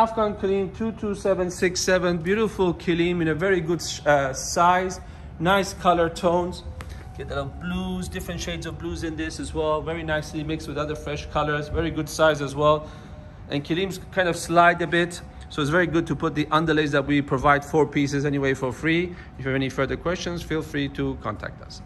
Afghan Kelim 22767, beautiful Kelim in a very good size, nice color tones. Get the blues, different shades of blues in this as well, very nicely mixed with other fresh colors, very good size as well. And Kelims kind of slide a bit, so it's very good to put the underlays that we provide, 4 pieces anyway, for free. If you have any further questions, feel free to contact us.